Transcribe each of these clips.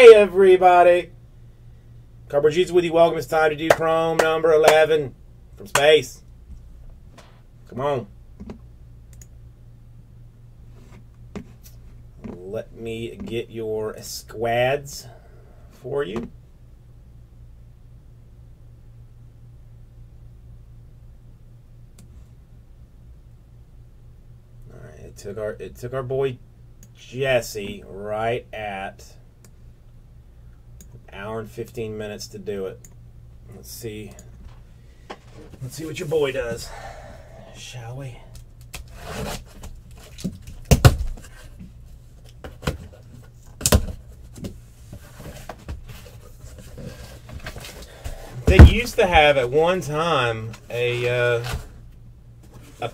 Hey, everybody. Cardboard Jeets with you. Welcome. It's time to do Chrome number 11 from space. Come on. Let me get your squads for you. All right, it took our boy Jesse right at an hour and 15 minutes to do it. Let's see what your boy does, shall we? They used to have at one time a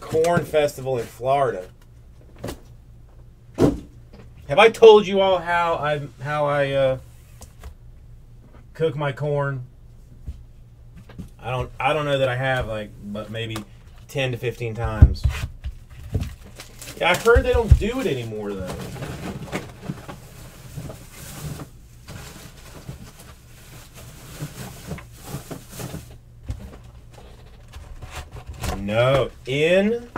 corn festival in Florida. Have I told you all how I cook my corn? I don't know that I have, like, but maybe 10 to 15 times. Yeah, I've heard they don't do it anymore though. No, in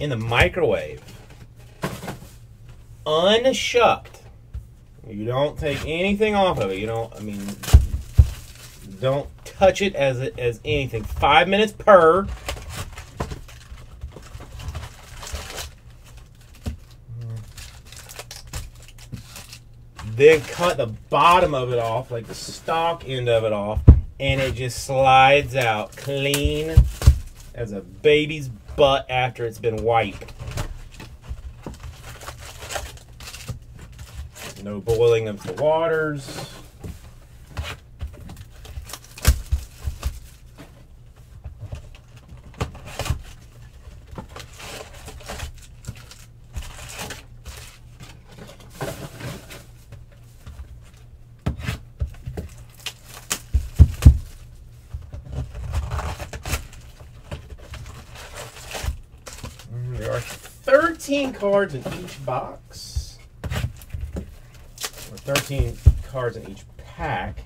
the microwave, unshucked. You don't take anything off of it. You don't. I mean, don't touch it as anything. 5 minutes per. Then cut the bottom of it off, like the stalk end of it off. And it just slides out clean as a baby's butt after it's been wiped. No boiling of the waters. There are 13 cards in each box, or 13 cards in each pack.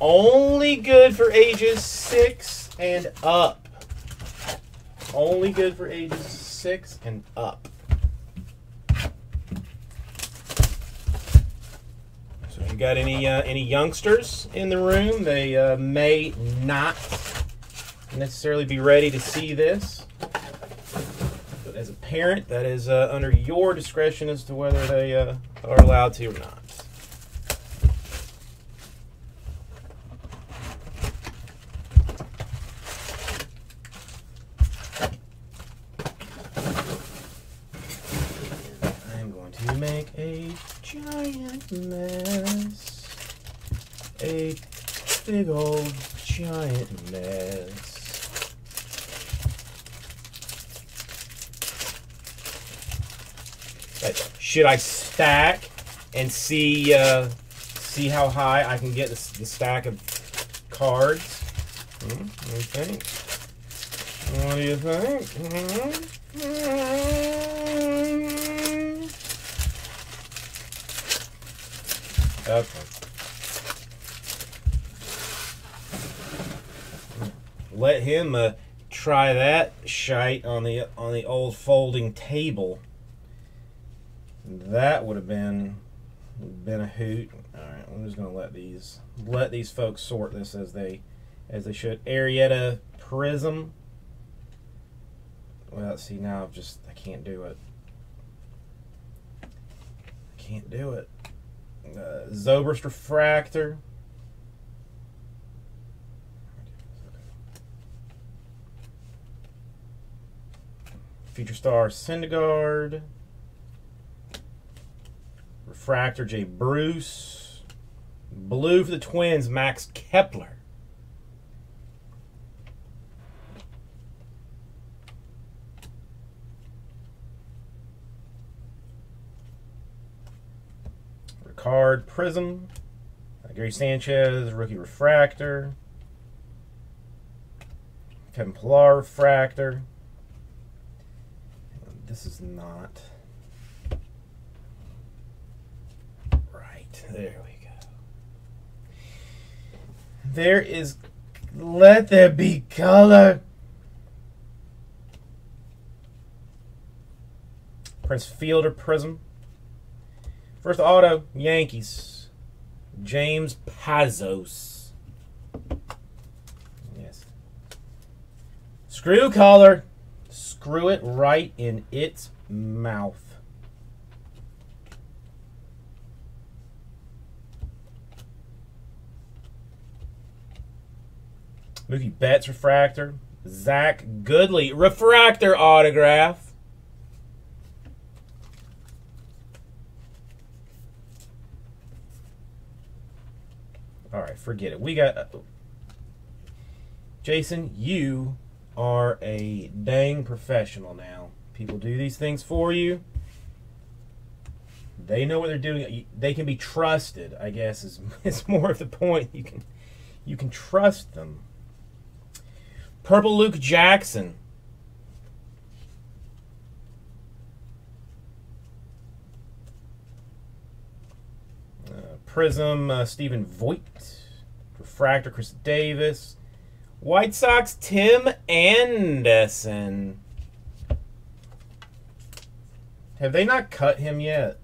Only good for ages 6 and up. Only good for ages 6 and up. So if you got any youngsters in the room, they may not necessarily be ready to see this. As a parent, that is under your discretion as to whether they are allowed to or not. I'm going to make a giant mess. A big old giant mess. Should I stack and see how high I can get the stack of cards? What do you think? Okay. Let him try that shite on the old folding table. That would have been a hoot. All right, I'm just gonna let these folks sort this as they should. Arrieta Prism. Well, see, now I can't do it. I can't do it. Zobrist Refractor. Future Star Syndergaard. Refractor J. Bruce. Blue for the Twins, Max Kepler. Ricard Prism. Gary Sanchez, Rookie Refractor. Kevin Pillar Refractor. This is not... right, there we go. There is, let there be color. Prince Fielder Prism. First auto, Yankees. James Pazos. Yes. Screw color. Screw it right in its mouth. Mookie Betts refractor. Zach Goodley refractor autograph. All right, forget it. We got... Jason, you are a dang professional now. People do these things for you. They know what they're doing. They can be trusted, I guess, is more of the point. You can trust them. Purple Luke Jackson. Prism Stephen Voigt. Refractor Chris Davis. White Sox Tim Anderson. Have they not cut him yet?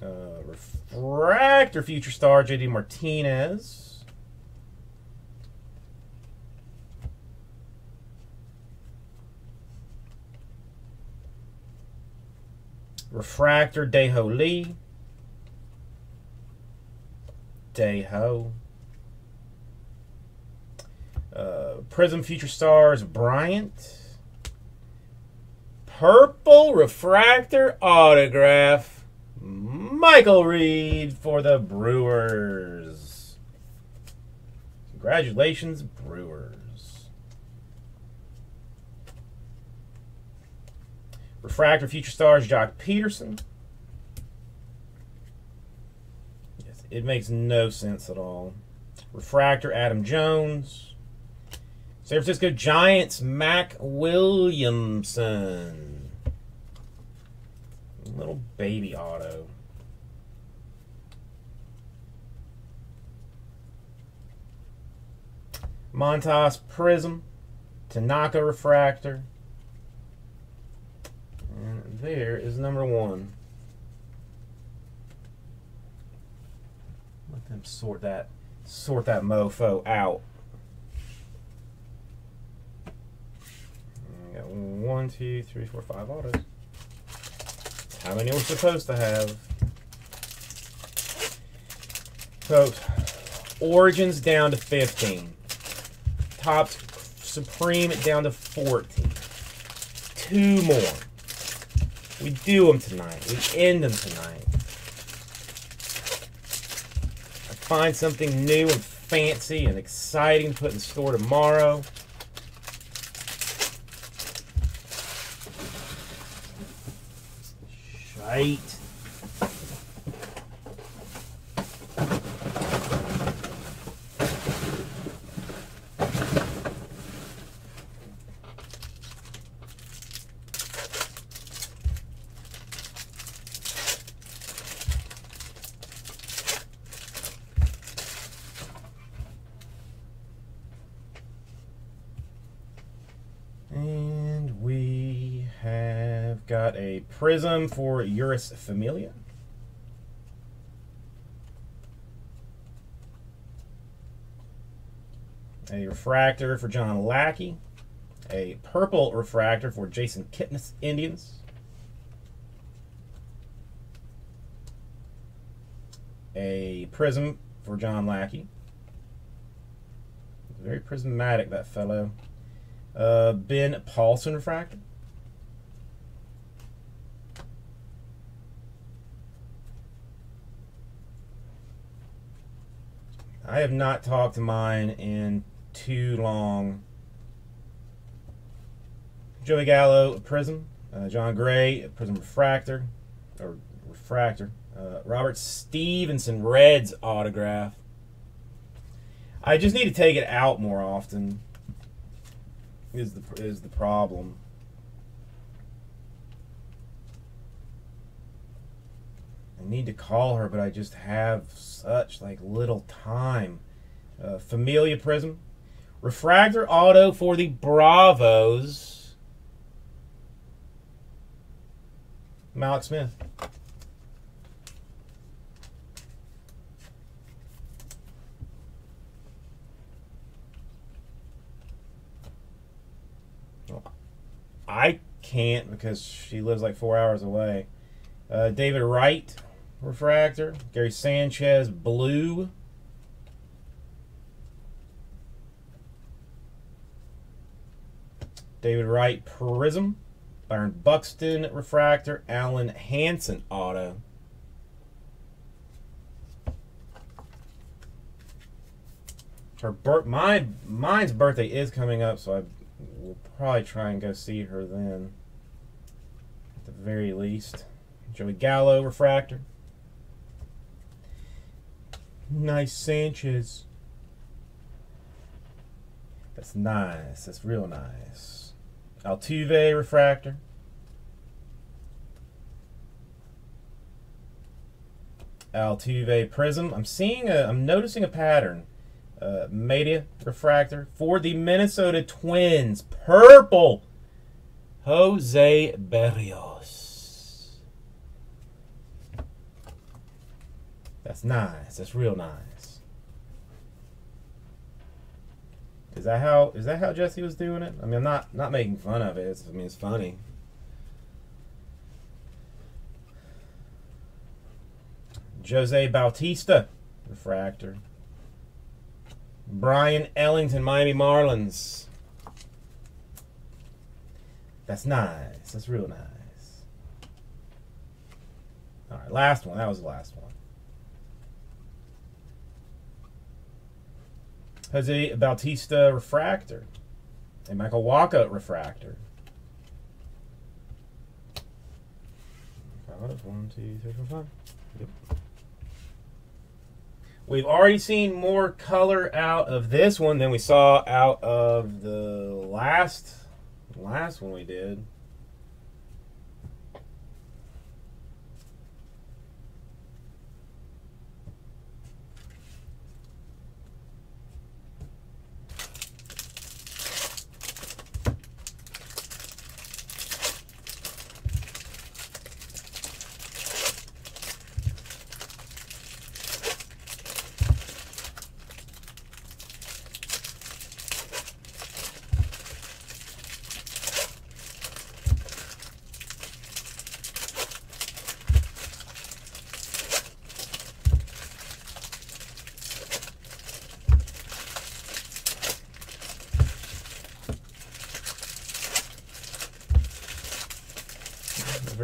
Refractor future star JD Martinez. Refractor Daho Lee. Daho. Prism future stars Bryant. Purple refractor autograph. Michael Reed for the Brewers. Congratulations, Brewers. Refractor future stars Joc Pederson. Yes, it makes no sense at all. Refractor Adam Jones. San Francisco Giants Mac Williamson. Little baby auto. Montas Prism, Tanaka Refractor, and there is number one. Let them sort that mofo out. I got 1, 2, 3, 4, 5 autos. How many we're supposed to have, folks? Origins down to 15. Tops Supreme down to 14. 2 more. We do them tonight. We end them tonight. I find something new and fancy and exciting to put in the store tomorrow. Shite. Got a Prism for Uris Familia. A refractor for John Lackey. A purple refractor for Jason Kipnis, Indians. A Prism for John Lackey. Very prismatic, that fellow. Ben Paulson refractor. I have not talked to mine in too long. Joey Gallo, Prism. John Gray, Prism Refractor. Or Refractor. Robert Stevenson, Reds autograph. I just need to take it out more often. Is the problem. I need to call her, but I just have such like little time. Familia Prism. Refractor auto for the Bravos. Malik Smith. I can't because she lives like 4 hours away. David Wright, refractor. Gary Sanchez, blue. David Wright, Prism. Byron Buxton, refractor. Alen Hanson, auto. Mine's birthday is coming up, so we'll probably try and go see her then, at the very least. Joey Gallo, refractor. Nice Sanchez. That's nice. That's real nice. Altuve, refractor. Altuve, Prism. I'm noticing a pattern. Media refractor for the Minnesota Twins, purple, Jose Berrios. That's nice. That's real nice. Is that how Jesse was doing it? I mean, I'm not making fun of it. It's funny. Jose Bautista, refractor. Brian Ellington, Miami Marlins. That's nice. That's real nice. All right, last one. That was the last one. Jose Bautista, refractor. And Michael Wacha, refractor. 5, 1, 2, 3, 4, 5. Yep. We've already seen more color out of this one than we saw out of the last one we did.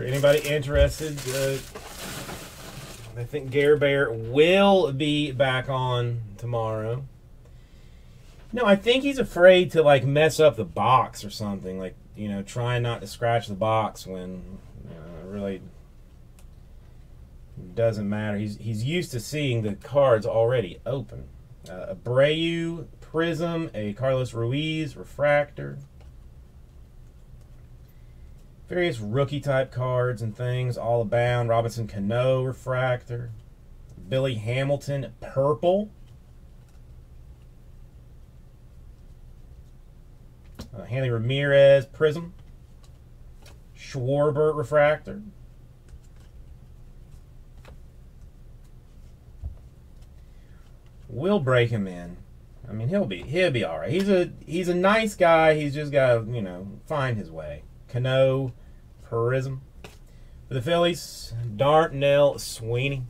Anybody interested? I think Gare Bear will be back on tomorrow. No, I think he's afraid to like mess up the box or something. Like, you know, trying not to scratch the box when it really doesn't matter. He's used to seeing the cards already open. Abreu, Prism, a Carlos Ruiz, refractor. Various rookie-type cards and things, all abound. Robinson Cano, refractor. Billy Hamilton, purple. Hanley Ramirez, Prism. Schwarber, refractor. We'll break him in. I mean, he'll be all right. He's a nice guy. He's just got to, find his way. Cano, Prism. For the Phillies, Darnell Sweeney.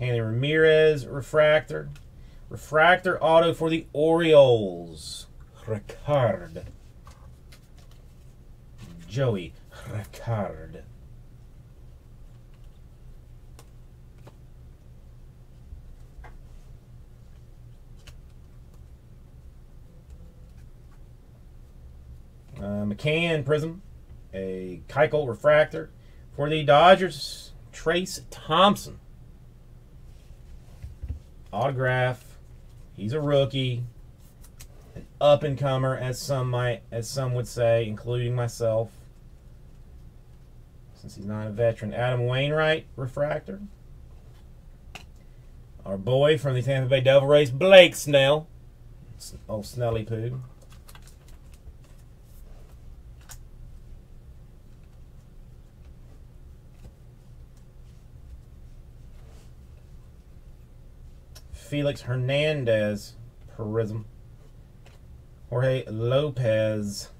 Hanley Ramirez, refractor. Refractor auto for the Orioles, Ricard. Joey Ricard. McCann, Prism, a Keuchel, refractor. For the Dodgers, Trace Thompson. autograph. He's a rookie, an up-and-comer, as some would say, including myself, since he's not a veteran. Adam Wainwright, refractor. Our boy from the Tampa Bay Devil Rays, Blake Snell. Old Snelly Poo. Felix Hernandez, Prism. Jorge Lopez,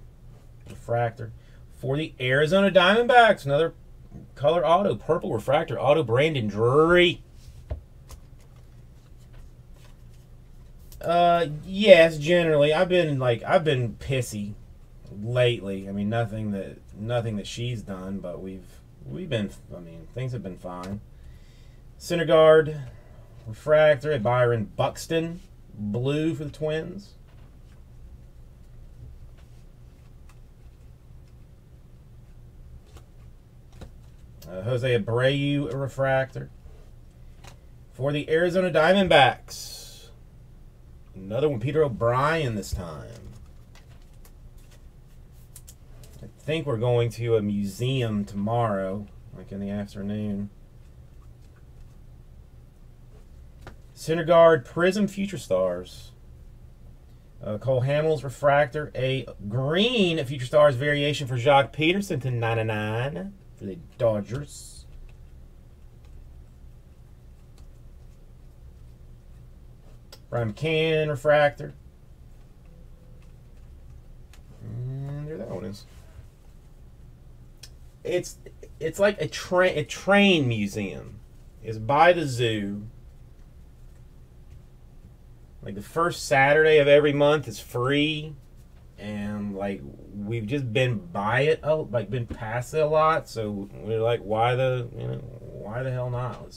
refractor. For the Arizona Diamondbacks, another color auto, purple refractor auto, Brandon Drury. Yes, generally. I've been pissy lately. I mean, nothing that she's done, but we've been, I mean, things have been fine. Syndergaard, refractor, Byron Buxton, blue for the Twins. Jose Abreu, a refractor. For the Arizona Diamondbacks, another one, Peter O'Brien this time. I think we're going to a museum tomorrow, like in the afternoon. Syndergaard, Prism, Future Stars. Cole Hamels, refractor. A green Future Stars variation for Joc Pederson to 99. For the Dodgers. Brian Cannon, refractor. And there that one is. It's like a train museum. It's by the zoo. Like the first Saturday of every month is free. And like we've just been by it, been past it a lot, so we're like, why the hell not?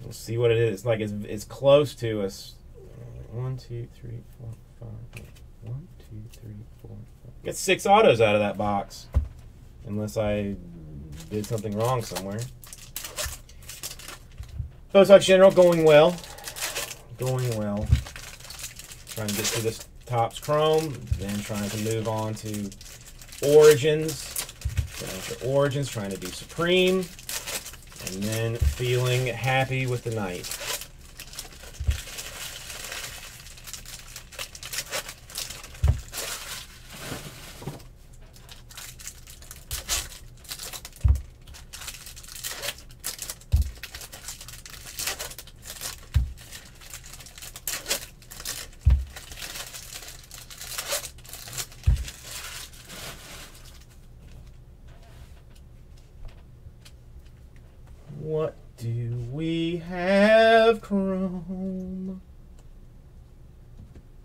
We'll see what it is. Like it's close to us. 1, 2, 3, 4, 5. 1, 2, 3, 4, 5. Got 6 autos out of that box, unless I did something wrong somewhere. Post Hoc General going well, Trying to get through this. Topps Chrome, then trying to move on to Origins, trying to do Supreme, and then feeling happy with the night. What do we have, Chrome?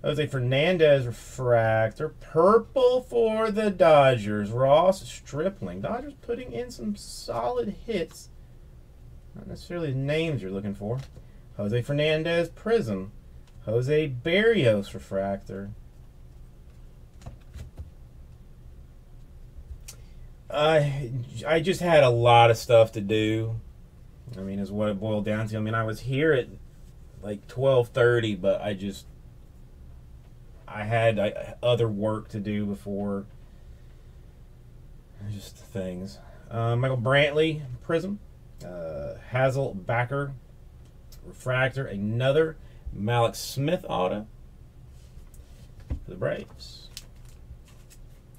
Jose Fernandez, refractor. Purple for the Dodgers. Ross Stripling. Dodgers putting in some solid hits. Not necessarily the names you're looking for. Jose Fernandez, Prism. Jose Berrios, refractor. I just had a lot of stuff to do. I mean, is what it boiled down to. I mean, I was here at like 12:30, but I had other work to do before. Just things. Michael Brantley, Prism. Hazel Backer, refractor. Another Malik Smith auto for the Braves.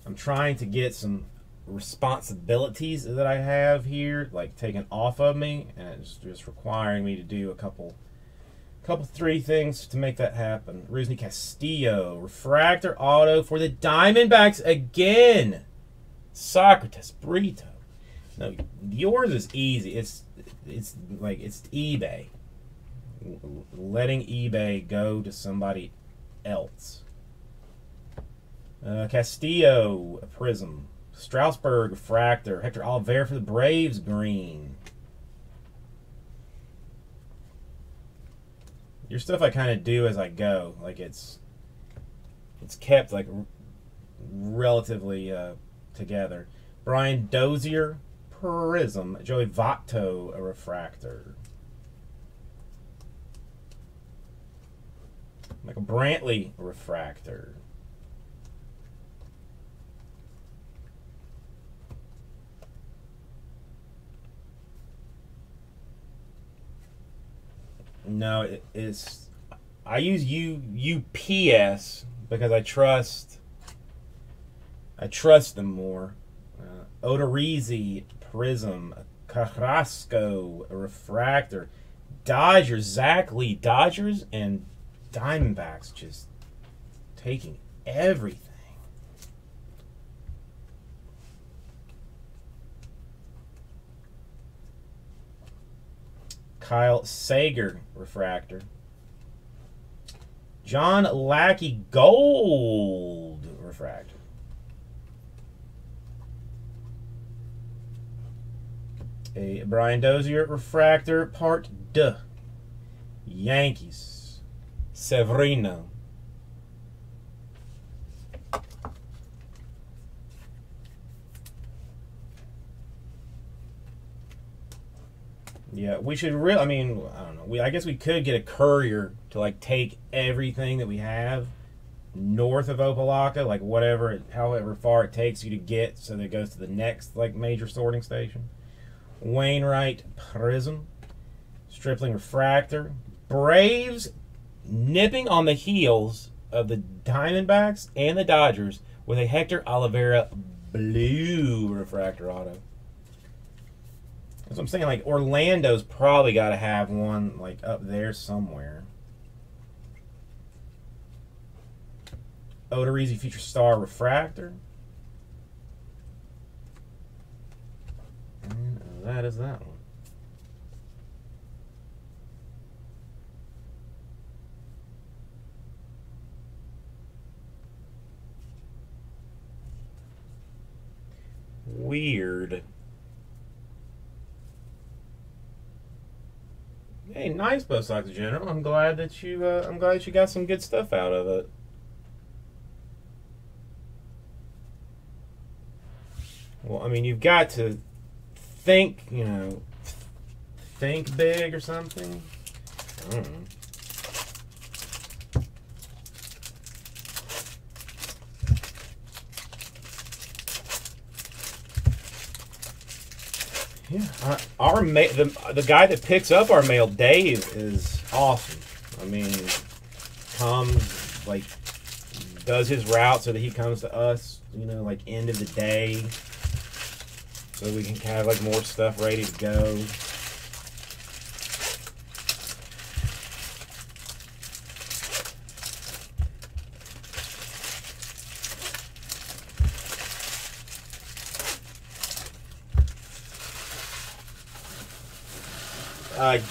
I'm trying to get some responsibilities that I have here, like taken off of me, and it's just requiring me to do three things to make that happen. Rusney Castillo, refractor auto for the Diamondbacks again. Socrates Brito. No, yours is easy. It's like it's eBay. Letting eBay go to somebody else. Castillo, a Prism. Strasburg, refractor. Hector Oliveira for the Braves, green. Your stuff I kind of do as I go. Like it's kept like relatively together. Brian Dozier, Prism. Joey Votto, a refractor. Michael Brantley Refractor. No, it is. I use UPS because I trust them more. Odorizzi Prism, Carrasco Refractor, Dodgers Zach Lee, Dodgers and Diamondbacks just taking everything. Kyle Sager Refractor. John Lackey Gold Refractor. A Brian Dozier Refractor Part Duh. Yankees. Severino. Yeah, we should really, I mean, I don't know. I guess we could get a courier to, like, take everything that we have north of Opa-locka, like, whatever, however far it takes you to get, so that it goes to the next, like, major sorting station. Wainwright Prism. Stripling Refractor. Braves nipping on the heels of the Diamondbacks and the Dodgers with a Hector Oliveira Blue Refractor Auto. That's what I'm saying, like, Orlando's probably got to have one, like, up there somewhere. Odorizzi Future Star Refractor. And that is that one. Weird. Hey, nice Bo Sox General. I'm glad that you. I'm glad that you got some good stuff out of it. Well, I mean, you've got to think. You know, think big or something. I don't know. Yeah, our the guy that picks up our mail, Dave, is awesome. I mean, comes, like, does his route so that he comes to us, you know, like, end of the day, so we can have, like, more stuff ready to go.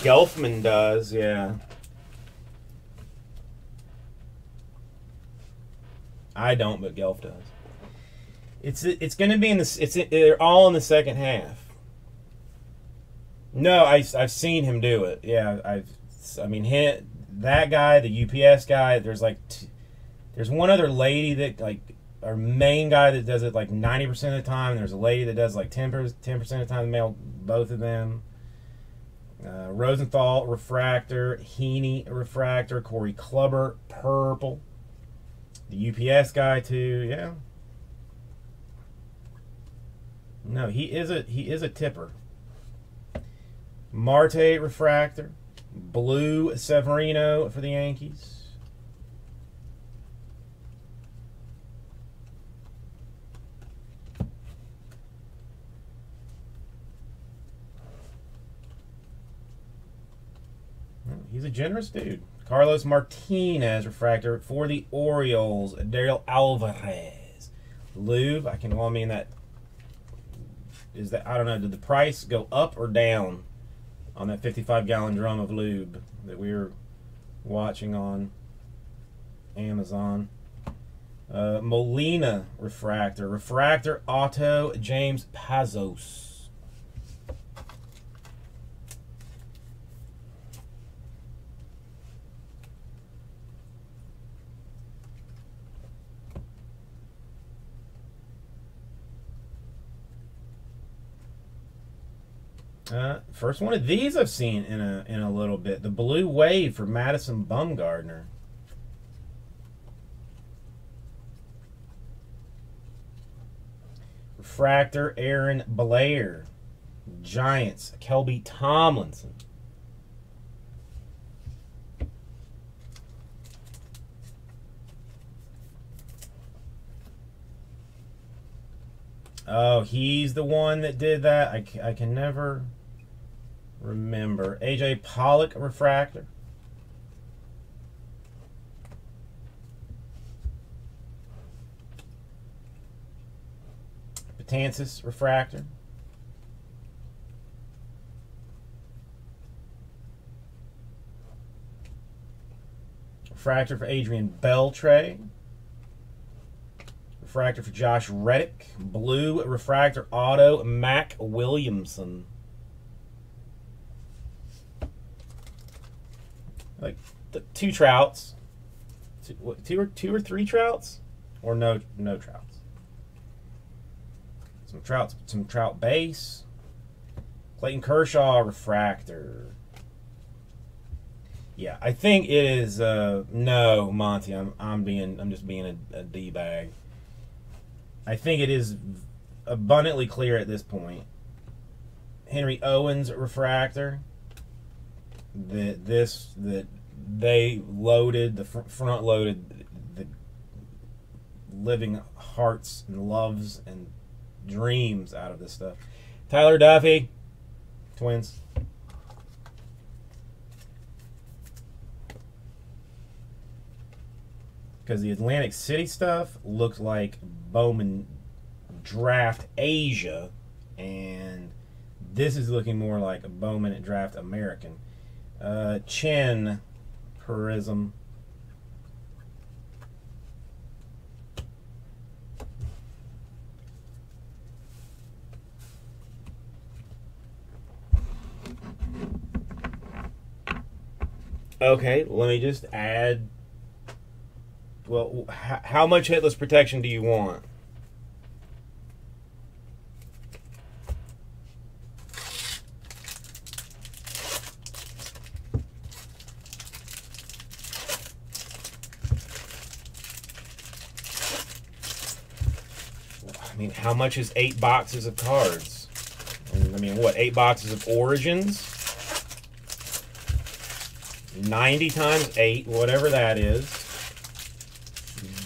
Gelfman does, yeah. I don't, but Gelf does. It's going to be in the. They're all in the second half. No, I've seen him do it. Yeah, I mean, that guy, the UPS guy. There's like, there's one other lady that, like, our main guy that does it like 90% of the time. There's a lady that does like 10% of the time. Mail both of them. Rosenthal Refractor, Heaney Refractor, Corey Kluber Purple, the UPS guy too. Yeah. No, he is a tipper. Marte Refractor, Blue Severino for the Yankees. He's a generous dude. Carlos Martinez Refractor for the Orioles. Daryl Alvarez. Louvre, I can, well, I mean, that is that, I don't know, did the price go up or down on that 55-gallon drum of lube that we were watching on Amazon? Molina Refractor. Refractor Auto James Pazos. First one of these I've seen in a little bit. The Blue Wave for Madison Bumgarner. Refractor, Aaron Blair. Giants, Kelby Tomlinson. Oh, he's the one that did that. I can never remember. AJ Pollock, Refractor. Betances, Refractor. Refractor for Adrian Beltre. Refractor for Josh Reddick. Blue refractor auto, Mac Williamson. Like two Trouts. Two or three Trouts? Or no Trouts. Some Trouts, some Trout base. Clayton Kershaw refractor. Yeah, I think it is no, Monty, I'm just being a D-bag. I think it is abundantly clear at this point. Henry Owens refractor. That they loaded, the front loaded the living hearts and loves and dreams out of this stuff. Tyler Duffy, Twins. Because the Atlantic City stuff looked like Bowman Draft Asia, and this is looking more like a Bowman at Draft American. Chen, Prism. Okay, let me just add. Well, how much hitless protection do you want? I mean, how much is 8 boxes of cards? I mean, what, 8 boxes of Origins? 90 times 8, whatever that is.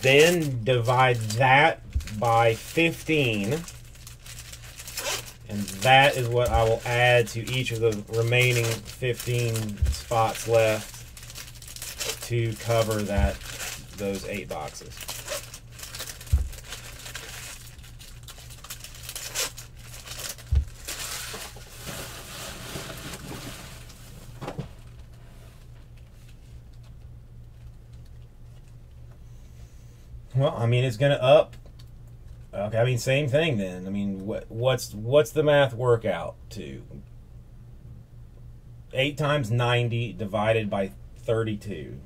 Then divide that by 15, and that is what I will add to each of the remaining 15 spots left to cover that, those 8 boxes. Well, I mean, it's going to up. Okay, I mean, same thing then. I mean, what's the math work out to? 8 times 90 divided by 32.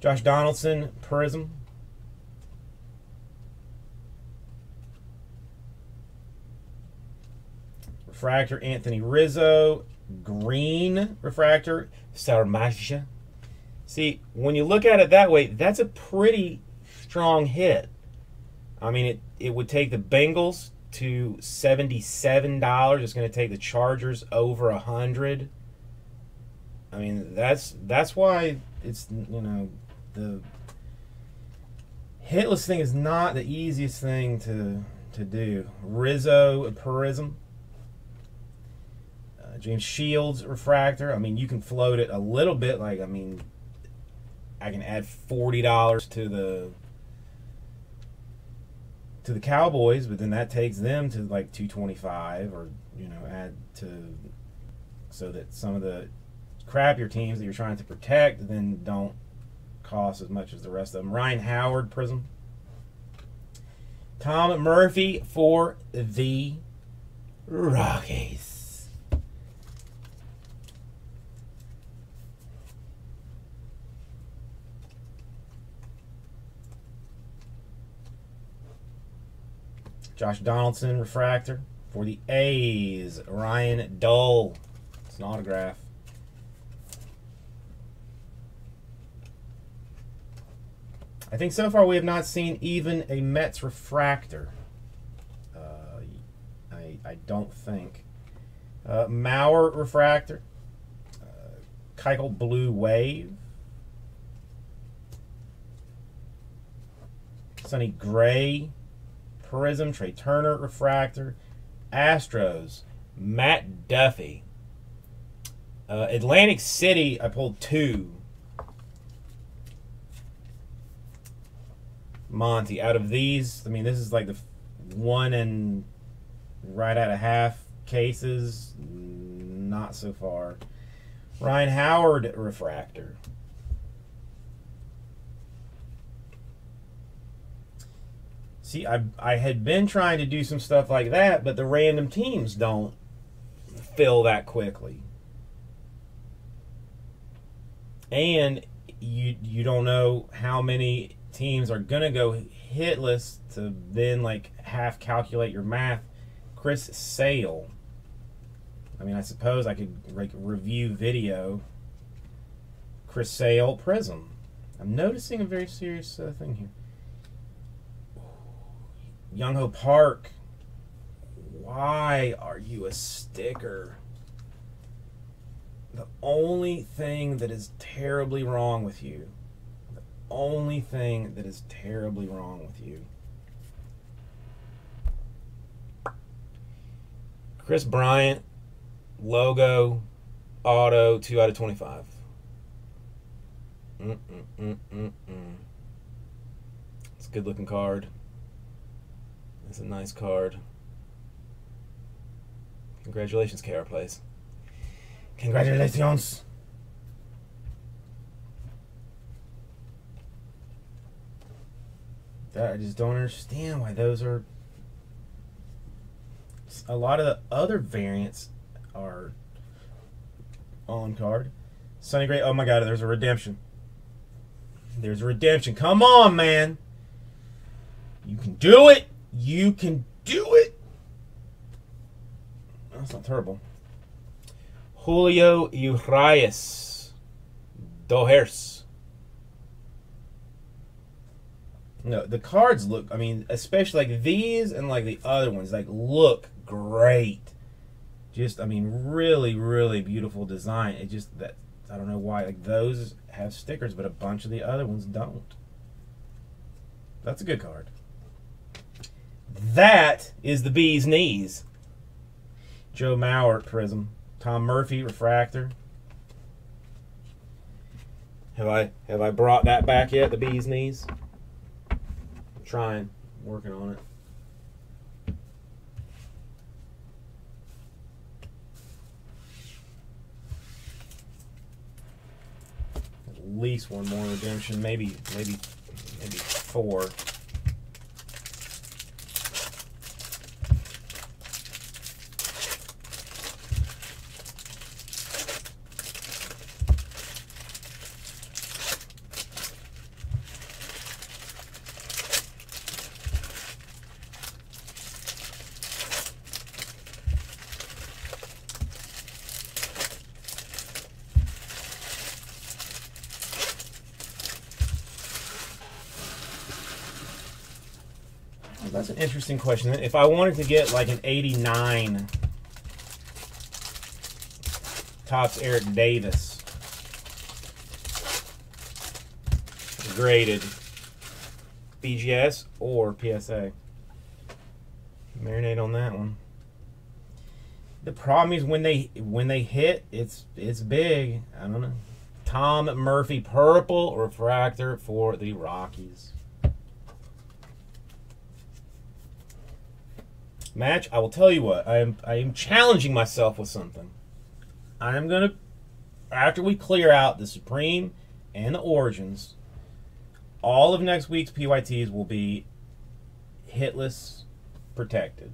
Josh Donaldson, Prism. Refractor, Anthony Rizzo. Green, refractor, Sarmaja. See, when you look at it that way, that's a pretty strong hit. I mean, it would take the Bengals to $77. It's going to take the Chargers over 100. I mean, that's why it's, you know, the hitless thing is not the easiest thing to do. Rizzo, Prism. James Shields, refractor. I mean, you can float it a little bit. Like, I mean, I can add $40 to the Cowboys, but then that takes them to like 225, or, you know, add to, so that some of the crappier teams that you're trying to protect then don't cost as much as the rest of them. Ryan Howard, Prism. Tom Murphy for the Rockies. Josh Donaldson, refractor. For the A's, Ryan Dole. It's an autograph. I think so far we have not seen even a Mets refractor. I don't think. Mauer refractor. Keuchel blue wave. Sonny Gray prism. Trey Turner refractor. Astros. Matt Duffy. Atlantic City, I pulled two. Monty, out of these, I mean, this is like the one and right out of half cases. Not so far. Ryan Howard refractor. See, I had been trying to do some stuff like that, but the random teams don't fill that quickly. And you don't know how many teams are going to go hitless to then, like, half calculate your math. Chris Sale. I mean, I suppose I could, like, review video. Chris Sale, Prism. I'm noticing a very serious thing here. Younghoe Park. Why are you a sticker? The only thing that is terribly wrong with you. The only thing that is terribly wrong with you. Chris Bryant, logo, auto, 2 out of 25. It's a good looking card. It's a nice card. Congratulations, KR Plays. Congratulations. I just don't understand why those are... A lot of the other variants are on card. Sonny Gray, oh my god, there's a redemption. There's a redemption. Come on, man. You can do it. You can do it. That's not terrible. Julio Urias. Dojers. No, the cards look, I mean, especially like these and like the other ones, like look great. Just, I mean, really, really beautiful design. It just, that I don't know why like those have stickers, but a bunch of the other ones don't. That's a good card. That is the bee's knees. Joe Mauer, Prism. Tom Murphy, refractor. Have I brought that back yet? The bee's knees. I'm trying, working on it. At least one more redemption, maybe four. That's an interesting question. If I wanted to get like an 89 Topps Eric Davis graded BGS or PSA, marinate on that one. The problem is when they hit, it's big. I don't know. Tom Murphy purple refractor for the Rockies. Match, I will tell you what, I am challenging myself with something. I am going to, after we clear out the Supreme and the Origins, all of next week's PYTs will be hitless protected.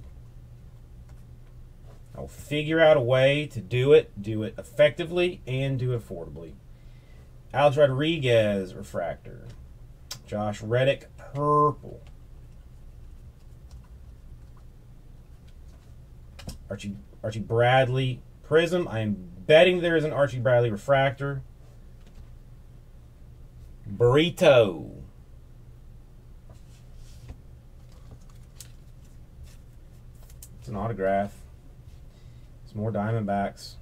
I will figure out a way to do it effectively, and do it affordably. Alex Rodriguez, refractor. Josh Reddick, purple. Archie Bradley Prism. I am betting there is an Archie Bradley refractor. Burrito. It's an autograph. It's more Diamondbacks.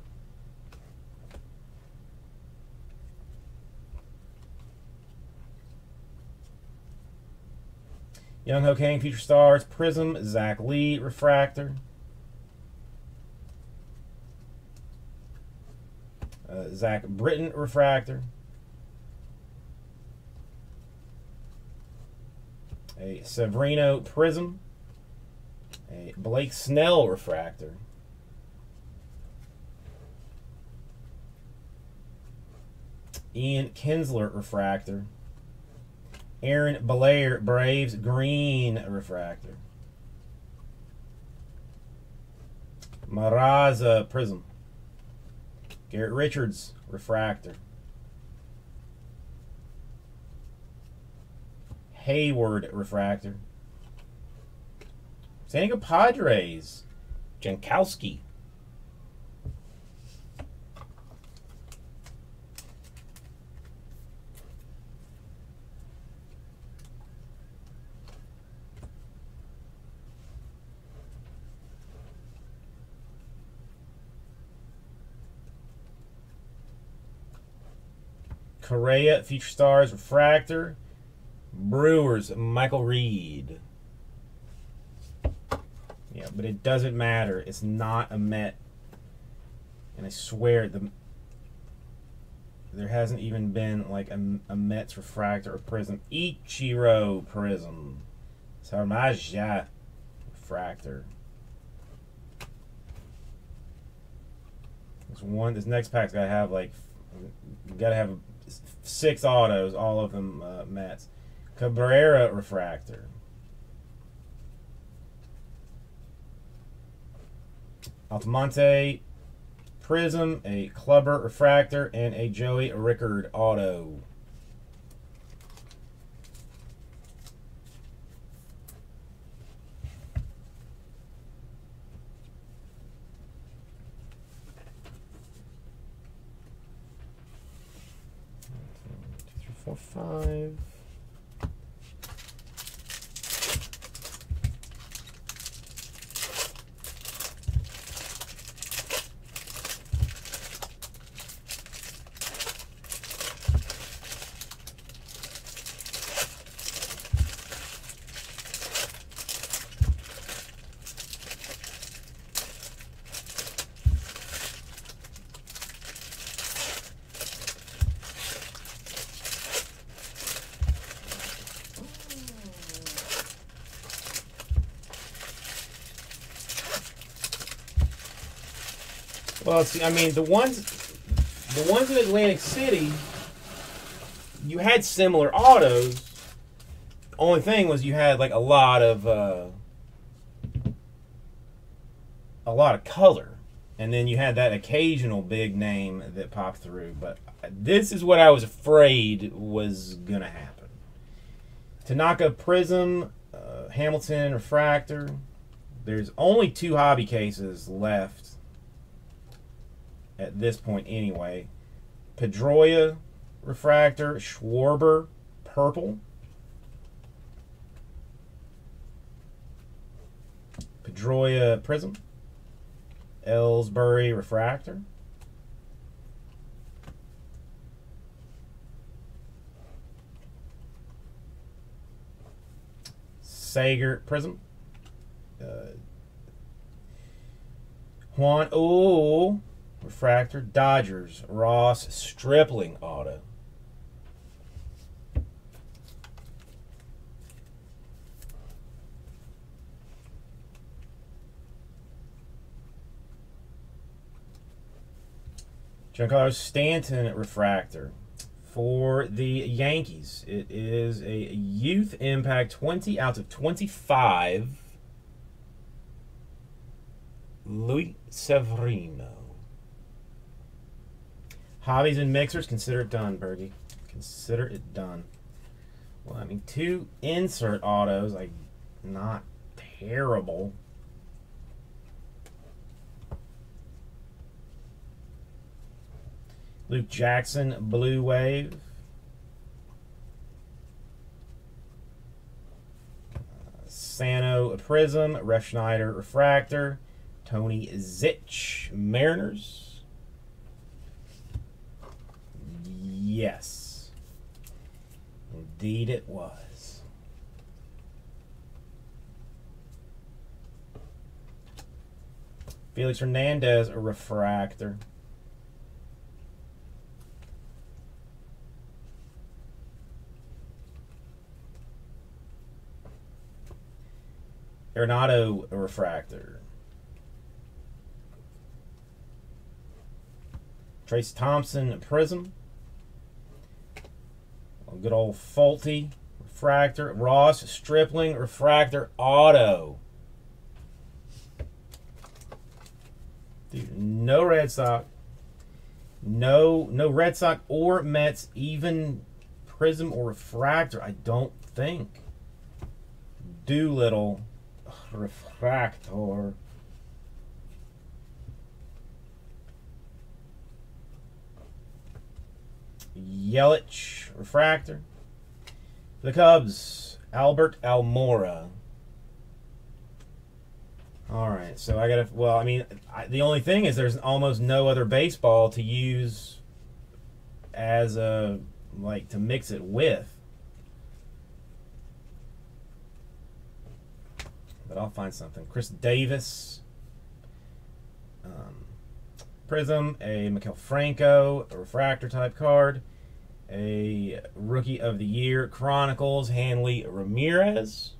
Young Ho Kang, Future Stars, Prism, Zach Lee, Refractor. Zach Britton, Refractor. A Severino Prism. A Blake Snell Refractor. Ian Kinsler Refractor. Aaron Blair Braves Green Refractor. Maraza Prism. Garrett Richards Refractor. Hayward Refractor. San Diego Padres Jankowski. Correa, Future Stars, Refractor. Brewers, Michael Reed. Yeah, but it doesn't matter. It's not a Met. And I swear, there hasn't even been like a Mets Refractor or Prism. Ichiro Prism. Sarmaja Refractor. There's one. This next pack's got to have like... Gotta have 6 autos, all of them Mets. Cabrera Refractor. Altamonte Prism, a Clubber Refractor, and a Joey Ricard auto. Four, 5. Well, see, I mean, the ones in Atlantic City, you had similar autos. The only thing was you had like a lot of color, and then you had that occasional big name that popped through. But this is what I was afraid was gonna happen. Tanaka Prism, Hamilton Refractor. There's only 2 hobby cases left. At this point anyway. Pedroia Refractor, Schwarber Purple. Pedroia Prism. Ellsbury Refractor. Sager Prism. Juan Ooh Refractor. Dodgers, Ross Stripling auto. Giancarlo Stanton Refractor. For the Yankees, it is a Youth Impact 20/25. Luis Severino. Hobbies and mixers, consider it done, Bergie. Consider it done. Well, I mean, 2 insert autos, like, not terrible. Luke Jackson, Blue Wave. Sano, Prism, Ref Schneider, Refractor, Tony Zitch, Mariners. Yes. Indeed it was. Felix Hernandez, a Refractor. Arenado, a Refractor. Trace Thompson, Prism. Good old Faulty, Refractor. Ross Stripling, Refractor, Auto. Dude, no Red Sox. No Red Sox or Mets, even Prism or Refractor, I don't think. Doolittle, Refractor. Yelich, Refractor. For the Cubs, Albert Almora. All right, so I got to, well, I mean, the only thing is there's almost no other baseball to use as a, like, to mix it with. But I'll find something. Chris Davis. Prism, a Mikel Franco, a Refractor type card, a Rookie of the Year, Chronicles, Hanley Ramirez.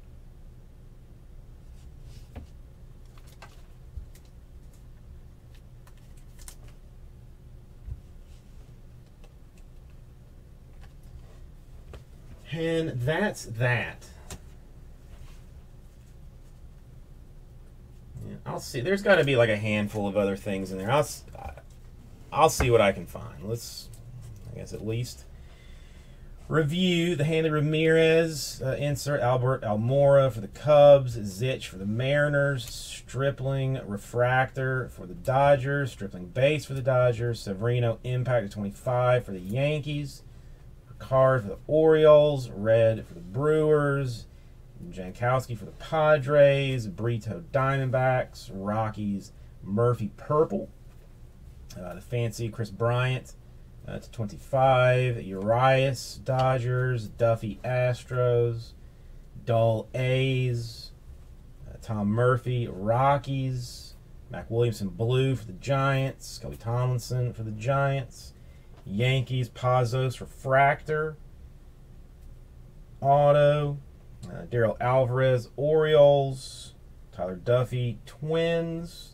And that's that. I'll see. There's got to be like a handful of other things in there. I'll see what I can find. Let's, I guess, at least review the Hanley Ramirez insert, Albert Almora for the Cubs, Zitch for the Mariners, Stripling Refractor for the Dodgers, Stripling Base for the Dodgers, Severino Impact of 25 for the Yankees, Ricard for the Orioles, Red for the Brewers, Jankowski for the Padres, Brito Diamondbacks, Rockies, Murphy Purple, the Fancy Chris Bryant to 25, Urias Dodgers, Duffy Astros, Dull A's, Tom Murphy Rockies, Mac Williamson Blue for the Giants, Scully Tomlinson for the Giants, Yankees Pazos Refractor, Auto, Darrell Alvarez, Orioles, Tyler Duffy, Twins,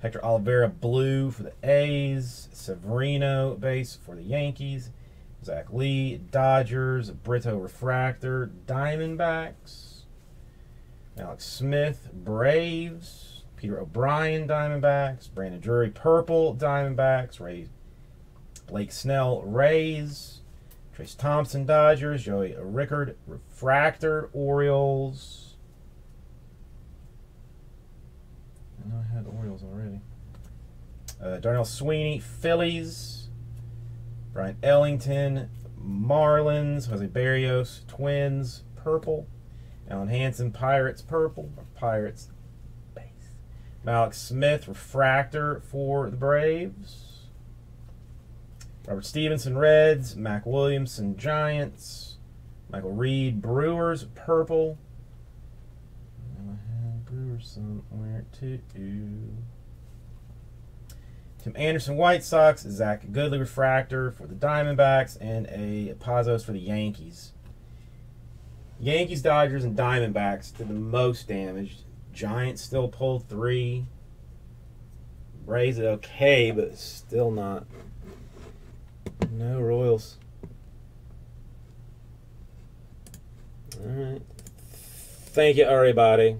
Hector Oliveira, Blue for the A's, Severino, Base for the Yankees, Zach Lee, Dodgers, Brito Refractor, Diamondbacks, Alex Smith, Braves, Peter O'Brien, Diamondbacks, Brandon Drury, Purple, Diamondbacks, Rays, Blake Snell, Rays, Trace Thompson, Dodgers, Joey Rickard, Refractor, Orioles. I know I had Orioles already. Darnell Sweeney, Phillies. Brian Ellington, Marlins. Jose Berrios, Twins, Purple. Alen Hanson, Pirates, Purple. Pirates, Base. Malik Smith, Refractor for the Braves. Robert Stevenson, Reds. Mac Williamson, Giants. Michael Reed, Brewers, Purple. I had Brewers somewhere too. Tim Anderson, White Sox. Zach Goodley, Refractor for the Diamondbacks. And a Pazos for the Yankees. Yankees, Dodgers, and Diamondbacks did the most damage. Giants still pulled 3. Rays did okay, but still not. No Royals. All right. Thank you, everybody.